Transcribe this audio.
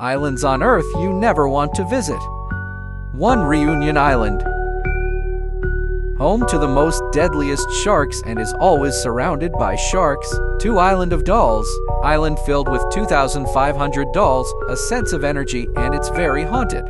Islands on Earth you never want to visit. 1. Reunion Island. Home to the most deadliest sharks and is always surrounded by sharks. 2. Island of Dolls. Island filled with 2,500 dolls, a sense of energy, and it's very haunted.